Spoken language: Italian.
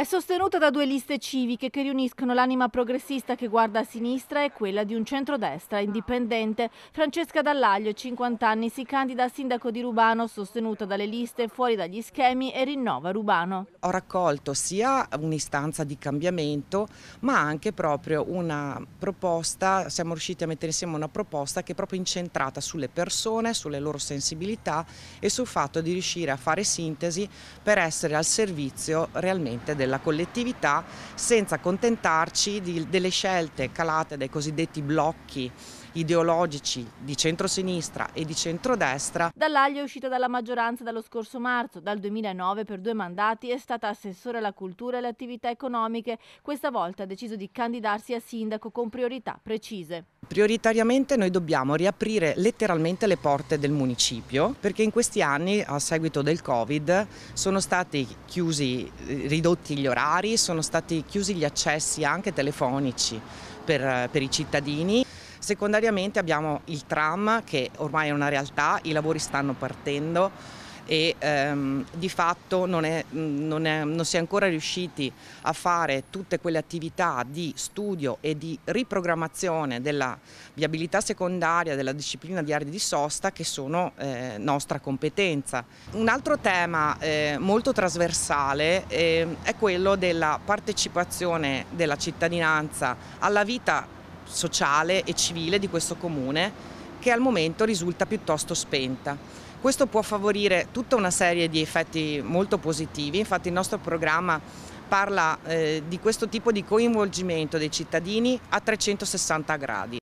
È sostenuta da due liste civiche che riuniscono l'anima progressista che guarda a sinistra e quella di un centrodestra indipendente. Francesca Dall'Aglio, 50 anni, si candida a sindaco di Rubano, sostenuta dalle liste Fuori dagli Schemi e Rinnova Rubano. Ho raccolto sia un'istanza di cambiamento, ma anche proprio una proposta, siamo riusciti a mettere insieme una proposta che è proprio incentrata sulle persone, sulle loro sensibilità e sul fatto di riuscire a fare sintesi per essere al servizio realmente della collettività, senza accontentarci delle scelte calate dai cosiddetti blocchi ideologici di centrosinistra e di centrodestra. Dall'Aglio è uscita dalla maggioranza dallo scorso marzo, dal 2009 per 2 mandati è stata assessore alla cultura e alle attività economiche. Questa volta ha deciso di candidarsi a sindaco con priorità precise. Prioritariamente noi dobbiamo riaprire letteralmente le porte del municipio, perché in questi anni a seguito del Covid sono stati ridotti gli orari, sono stati chiusi gli accessi anche telefonici per i cittadini. Secondariamente abbiamo il tram che ormai è una realtà, i lavori stanno partendo e di fatto non si è ancora riusciti a fare tutte quelle attività di studio e di riprogrammazione della viabilità secondaria, della disciplina di aree di sosta che sono nostra competenza. Un altro tema molto trasversale è quello della partecipazione della cittadinanza alla vita sociale e civile di questo comune, che al momento risulta piuttosto spenta. Questo può favorire tutta una serie di effetti molto positivi, infatti il nostro programma parla di questo tipo di coinvolgimento dei cittadini a 360 gradi.